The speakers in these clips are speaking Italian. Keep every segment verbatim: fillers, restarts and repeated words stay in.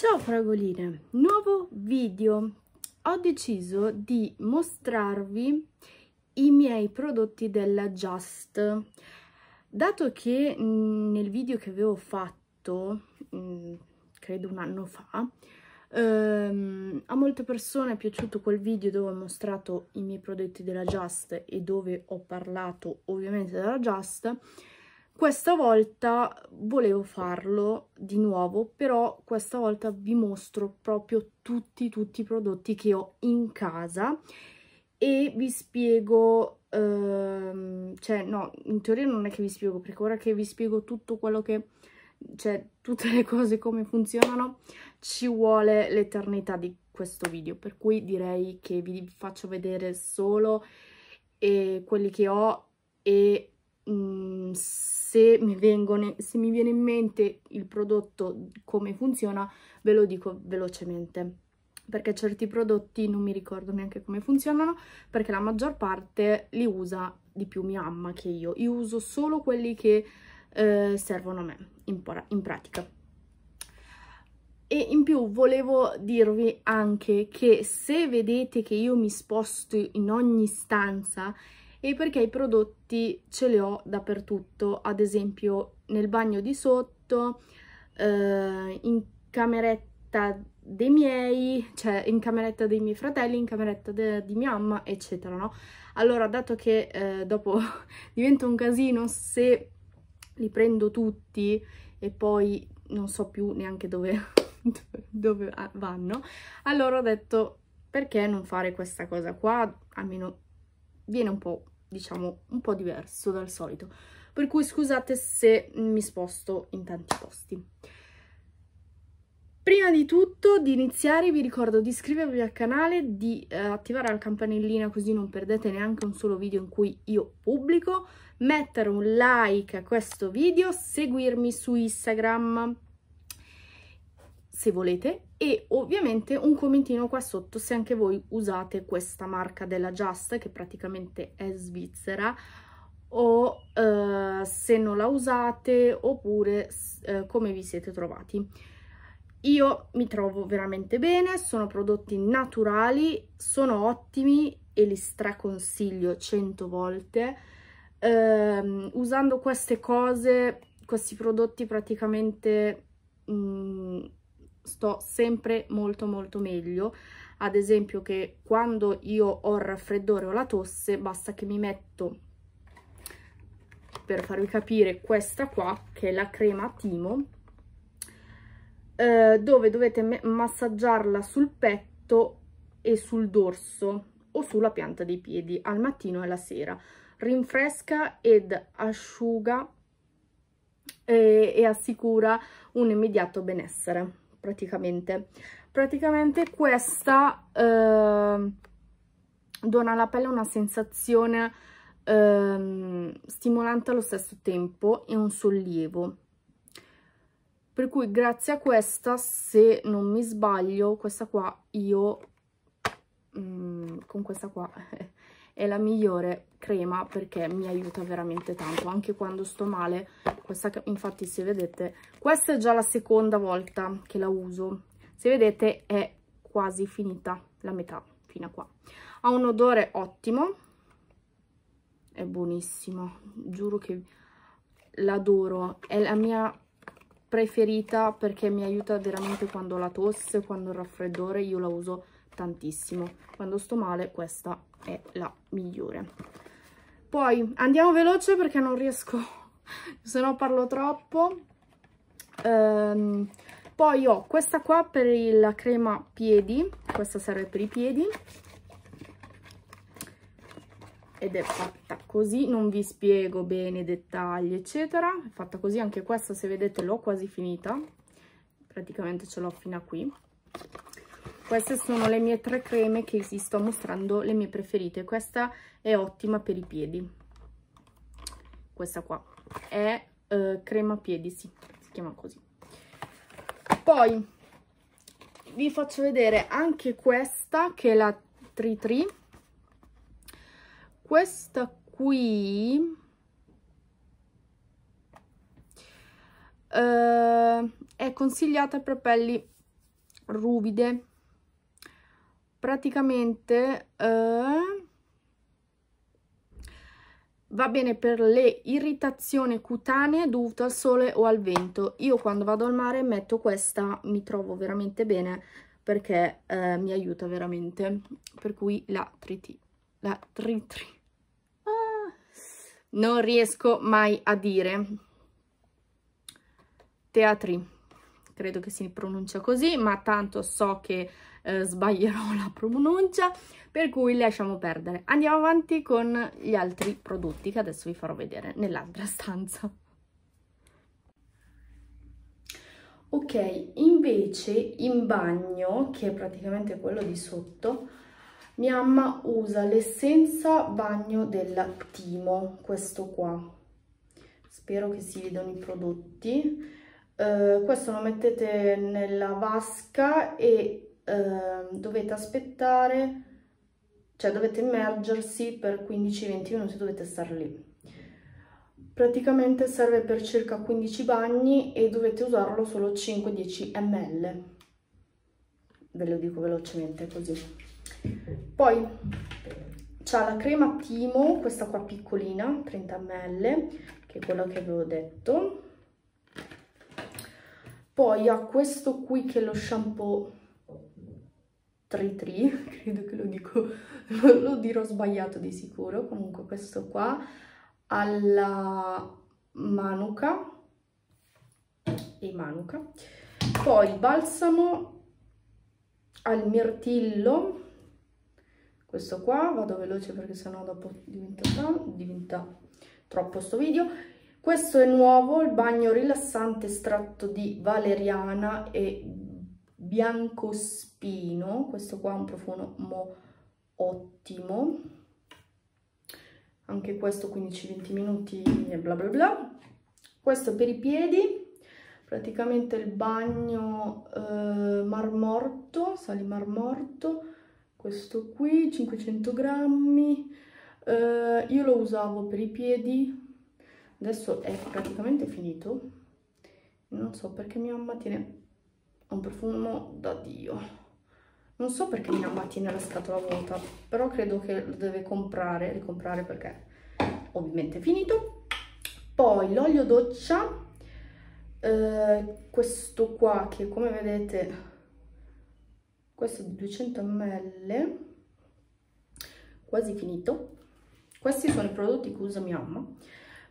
Ciao fragoline, nuovo video. Ho deciso di mostrarvi i miei prodotti della Just. Dato che nel video che avevo fatto, credo un anno fa, ehm, a molte persone è piaciuto quel video dove ho mostrato i miei prodotti della Just e dove ho parlato ovviamente della Just. Questa volta volevo farlo di nuovo, però questa volta vi mostro proprio tutti, tutti i prodotti che ho in casa e vi spiego, ehm, cioè no, in teoria non è che vi spiego, perché ora che vi spiego tutto quello che, cioè tutte le cose come funzionano, ci vuole l'eternità di questo video, per cui direi che vi faccio vedere solo eh, quelli che ho e... Mm, se mi vengono, se mi viene in mente il prodotto come funziona, ve lo dico velocemente, perché certi prodotti non mi ricordo neanche come funzionano, perché la maggior parte li usa di più mia mamma che io. Io uso solo quelli che eh, servono a me in, in pratica. E in più volevo dirvi anche che se vedete che io mi sposto in ogni stanza, e perché i prodotti ce li ho dappertutto, ad esempio nel bagno di sotto, eh, in cameretta dei miei, cioè in cameretta dei miei fratelli, in cameretta di mia mamma, eccetera, no? Allora, dato che eh, dopo diventa un casino se li prendo tutti e poi non so più neanche dove, dove vanno, allora ho detto perché non fare questa cosa qua, almeno... viene un po', diciamo, un po' diverso dal solito. Per cui scusate se mi sposto in tanti posti. Prima di tutto, di iniziare, vi ricordo di iscrivervi al canale, di eh, attivare la campanellina così non perdete neanche un solo video in cui io pubblico, mettere un like a questo video, seguirmi su Instagram se volete, e ovviamente un commentino qua sotto se anche voi usate questa marca della Just, che praticamente è svizzera, o eh, se non la usate, oppure eh, come vi siete trovati. Io mi trovo veramente bene, sono prodotti naturali, sono ottimi e li straconsiglio cento volte. Eh, usando queste cose, questi prodotti praticamente... Mh, sto sempre molto molto meglio. Ad esempio, che quando io ho il raffreddore o la tosse, basta che mi metto, per farvi capire, questa qua che è la crema Timo, eh, dove dovete massaggiarla sul petto e sul dorso o sulla pianta dei piedi al mattino e alla sera, rinfresca ed asciuga e, e assicura un immediato benessere. Praticamente, praticamente questa eh, dona alla pelle una sensazione eh, stimolante allo stesso tempo e un sollievo. Per cui grazie a questa, se non mi sbaglio, questa qua io, mm, con questa qua è la migliore crema, perché mi aiuta veramente tanto, anche quando sto male. Questa, infatti, se vedete, questa è già la seconda volta che la uso, se vedete è quasi finita la metà, fino a qua. Ha un odore ottimo, è buonissimo, giuro che l'adoro, è la mia preferita perché mi aiuta veramente quando ho la tosse, quando ho il raffreddore, io la uso tantissimo, quando sto male questa è la migliore. Poi andiamo veloce perché non riesco... se no parlo troppo. Ehm, poi ho questa qua per la crema piedi, questa serve per i piedi ed è fatta così, non vi spiego bene i dettagli eccetera, è fatta così. Anche questa, se vedete, l'ho quasi finita, praticamente ce l'ho fino a qui. Queste sono le mie tre creme che vi sto mostrando, le mie preferite. Questa è ottima per i piedi, questa qua è eh, crema piedi, sì, si chiama così. Poi vi faccio vedere anche questa che è la Tri Tri. Questa qui eh, è consigliata per pelli ruvide, praticamente eh, va bene per le irritazioni cutanee dovute al sole o al vento. Io quando vado al mare metto questa, mi trovo veramente bene perché eh, mi aiuta veramente, per cui la triti, la tritri, ah, non riesco mai a dire, teatri, credo che si pronuncia così, ma tanto so che eh, sbaglierò la pronuncia, per cui lasciamo perdere. Andiamo avanti con gli altri prodotti che adesso vi farò vedere nell'altra stanza. Ok, invece in bagno, che è praticamente quello di sotto, mia mamma usa l'essenza bagno della Timo, questo qua. Spero che si vedano i prodotti. Uh, questo lo mettete nella vasca e uh, dovete aspettare, cioè dovete immergersi per quindici venti minuti, dovete stare lì. Praticamente serve per circa quindici bagni e dovete usarlo solo cinque dieci millilitri. Ve lo dico velocemente così. Poi c'è la crema Timo, questa qua piccolina, trenta millilitri, che è quella che avevo detto. Poi ha questo qui che è lo shampoo Tritri, credo che lo dico, lo dirò sbagliato di sicuro, comunque questo qua, alla Manuka e Manuka. Poi il balsamo al mirtillo, questo qua, vado veloce perché sennò dopo diventa, diventa troppo sto video. Questo è nuovo, il bagno rilassante estratto di valeriana e biancospino, questo qua ha un profumo ottimo, anche questo quindici venti minuti e bla bla bla. Questo è per i piedi, praticamente il bagno eh, marmorto, sali marmorto, questo qui cinquecento grammi, eh, io lo usavo per i piedi. Adesso è praticamente finito, non so perché mia mamma tiene un profumo da Dio. Non so perché mia mamma tiene la scatola vuota, però credo che lo deve comprare, ricomprare perché ovviamente è finito. Poi l'olio doccia, eh, questo qua che come vedete, questo è di duecento millilitri, quasi finito. Questi sono i prodotti che usa mia mamma.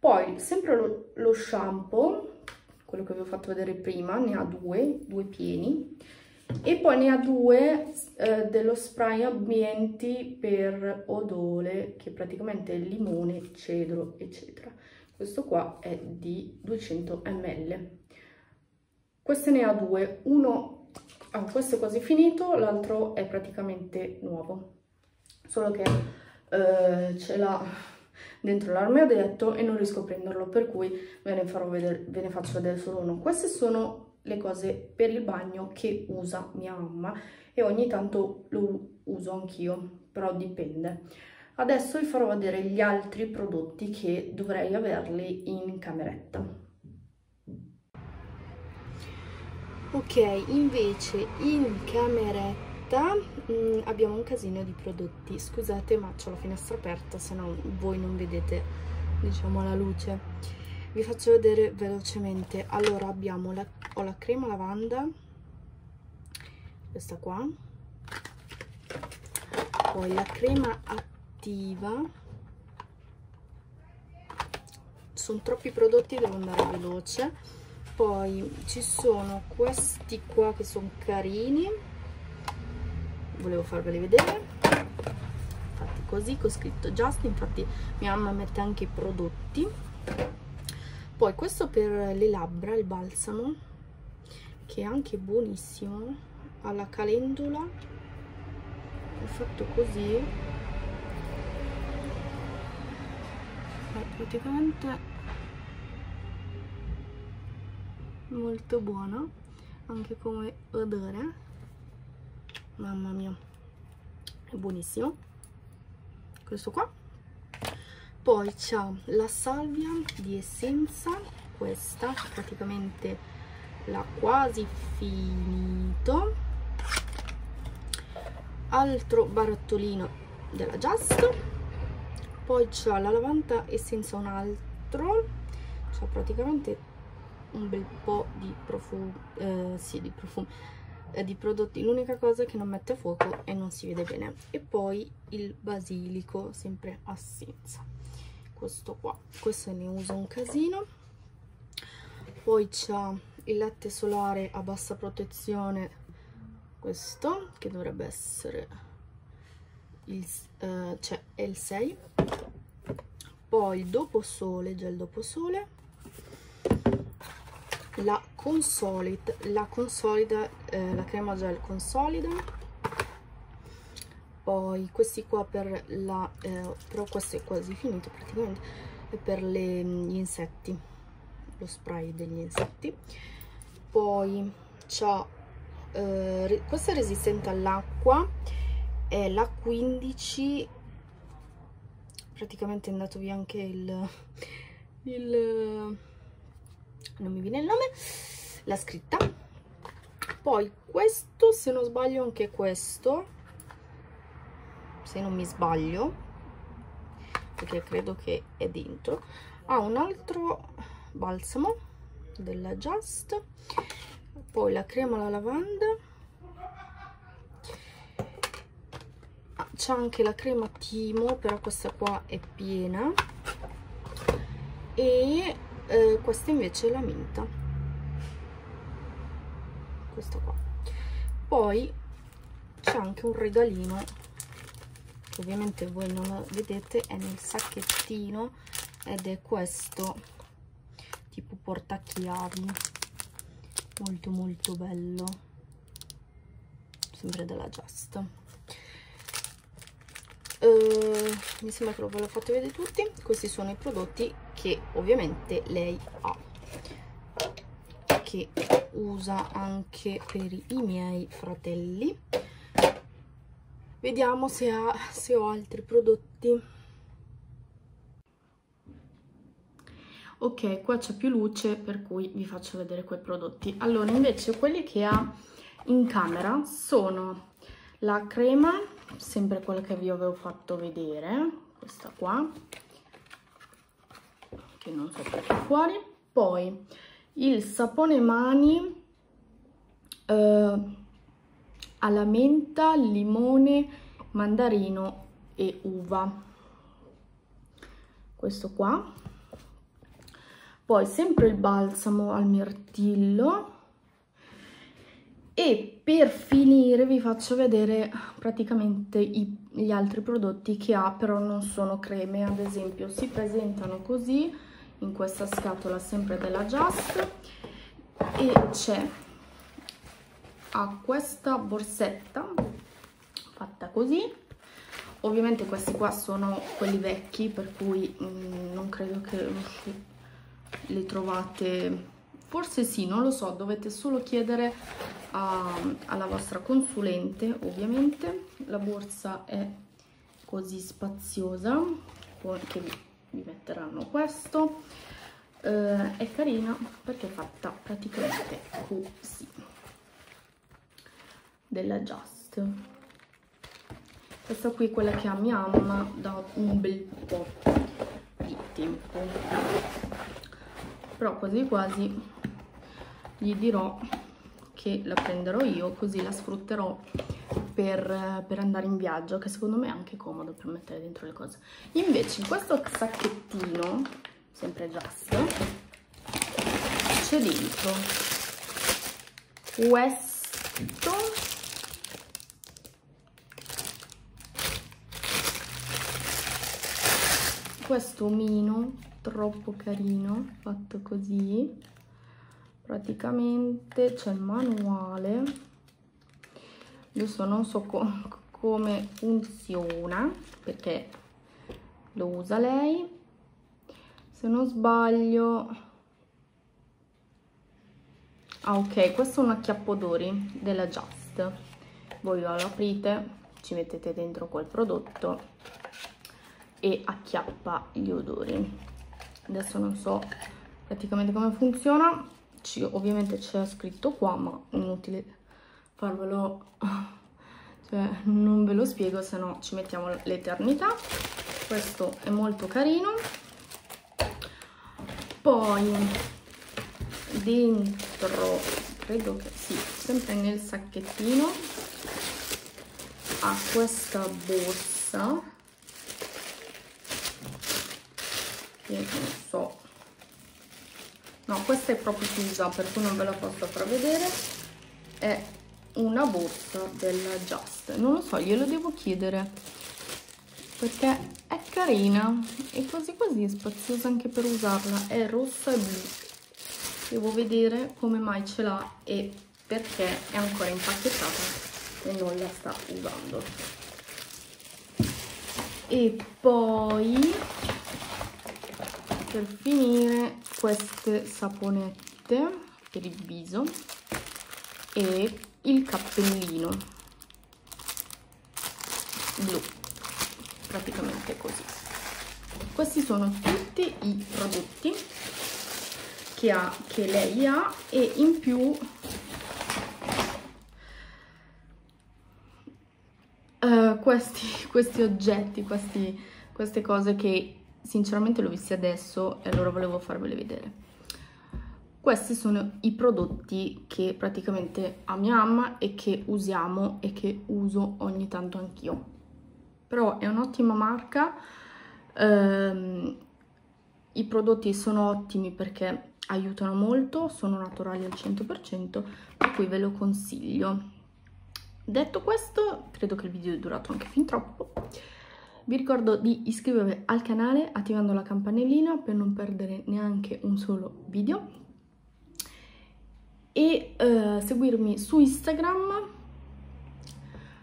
Poi, sempre lo, lo shampoo, quello che vi ho fatto vedere prima, ne ha due, due pieni. E poi ne ha due eh, dello spray ambienti per odore, che praticamente è limone, cedro, eccetera. Questo qua è di duecento millilitri. Queste ne ha due. Uno, ah, questo è quasi finito, l'altro è praticamente nuovo. Solo che eh, ce l'ha dentro l'armadietto e non riesco a prenderlo, per cui ve ne, farò vedere, ve ne faccio vedere solo uno. Queste sono le cose per il bagno che usa mia mamma e ogni tanto lo uso anch'io, però dipende. Adesso vi farò vedere gli altri prodotti che dovrei averli in cameretta. Ok, invece in cameretta Mm, abbiamo un casino di prodotti. Scusate, ma c'ho la finestra aperta, se no voi non vedete, diciamo, la luce. Vi faccio vedere velocemente. Allora abbiamo la, ho la crema lavanda, questa qua, poi la crema attiva. Sono troppi prodotti, devo andare veloce. Poi ci sono questi qua che sono carini, volevo farveli vedere, infatti così, con scritto Just, infatti mia mamma mette anche i prodotti. Poi questo per le labbra, il balsamo, che è anche buonissimo, alla calendula, ho fatto così, praticamente molto buono, anche come odore. Mamma mia, è buonissimo questo qua. Poi c'è la salvia di essenza, questa praticamente l'ha quasi finito. altro barattolino della Just, poi c'è la lavanda essenza, un altro, c'è praticamente un bel po' di profumi, eh, sì, di profumi, eh, di prodotti. L'unica cosa è che non mette a fuoco e non si vede bene. E poi il basilico, sempre assenza, questo qua, questo ne uso un casino. Poi c'è il latte solare a bassa protezione, questo che dovrebbe essere il, eh, cioè è il sei. Poi il doposole, gel doposole, la consolida, la consolida, eh, la crema gel consolida. Poi questi qua per la eh, però questo è quasi finito praticamente, è per le, gli insetti, lo spray degli insetti. Poi c'ha eh, questa è resistente all'acqua, è la quindici, praticamente è andato via anche il, il non mi viene il nome, la scritta. Poi questo, se non sbaglio anche questo, se non mi sbaglio, perché credo che è dentro, ha ah, un altro balsamo della Just. Poi la crema alla lavanda, ah, c'è anche la crema timo, però questa qua è piena, e Eh, questa invece è la menta, questa qua. Poi c'è anche un regalino che ovviamente voi non vedete, è nel sacchettino, ed è questo tipo portachiavi, molto molto bello, sempre della Just. Eh, mi sembra che ve l'ho fatto vedere tutti. Questi sono i prodotti che ovviamente lei ha, che usa anche per i miei fratelli. Vediamo se, ha, se ho altri prodotti. Ok, qua c'è più luce, per cui vi faccio vedere quei prodotti. Allora, invece quelli che ha in camera sono la crema, sempre quella che vi avevo fatto vedere, questa qua, che non so perché fuori. Poi il sapone mani eh, alla menta, limone, mandarino e uva, questo qua. Poi sempre il balsamo al mirtillo. E per finire vi faccio vedere praticamente i, gli altri prodotti che ha, però non sono creme. Ad esempio si presentano così, in questa scatola sempre della Just, e c'è ha questa borsetta fatta così. Ovviamente questi qua sono quelli vecchi, per cui mh, non credo che li trovate, forse sì, non lo so, dovete solo chiedere a, alla vostra consulente ovviamente. La borsa è così spaziosa, che vi metteranno questo, eh, è carina perché è fatta praticamente così, della Just. Questa qui è quella che ha mia mamma da un bel po' di tempo, però quasi quasi gli dirò che la prenderò io, così la sfrutterò per, per andare in viaggio, che secondo me è anche comodo per mettere dentro le cose. Invece in questo sacchettino, sempre Just, c'è dentro questo, questo omino troppo carino, fatto così. Praticamente c'è il manuale, adesso non so com come funziona, perché lo usa lei, se non sbaglio. Ah ok, questo è un acchiappodori della Just, voi lo aprite, ci mettete dentro quel prodotto e acchiappa gli odori. Adesso non so praticamente come funziona. Ci, ovviamente c'è scritto qua, ma è inutile farvelo Beh, non ve lo spiego, se no ci mettiamo l'eternità. Questo è molto carino. Poi dentro, credo che sì, sempre nel sacchettino, ha questa borsa che non so, no, questa è proprio chiusa, per cui non ve la posso far vedere. È una borsa della Just, non lo so, glielo devo chiedere perché è carina e quasi quasi è spaziosa anche per usarla. È rossa e blu, devo vedere come mai ce l'ha e perché è ancora impacchettata e non la sta usando. E poi per finire queste saponette per il viso e il cappellino blu, praticamente così. Questi sono tutti i prodotti che ha, che lei ha, e in più Uh, questi, questi oggetti, questi, queste cose che sinceramente l'ho viste adesso e allora volevo farvele vedere. Questi sono i prodotti che praticamente amiamo e che usiamo e che uso ogni tanto anch'io. Però è un'ottima marca, uh, i prodotti sono ottimi perché aiutano molto, sono naturali al cento per cento, per cui ve lo consiglio. Detto questo, credo che il video è durato anche fin troppo. Vi ricordo di iscrivervi al canale attivando la campanellina per non perdere neanche un solo video e eh, seguirmi su Instagram,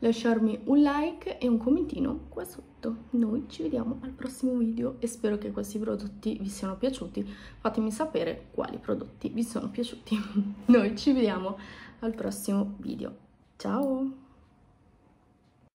lasciarmi un like e un commentino qua sotto. Noi ci vediamo al prossimo video e spero che questi prodotti vi siano piaciuti. Fatemi sapere quali prodotti vi sono piaciuti. Noi ci vediamo al prossimo video. Ciao!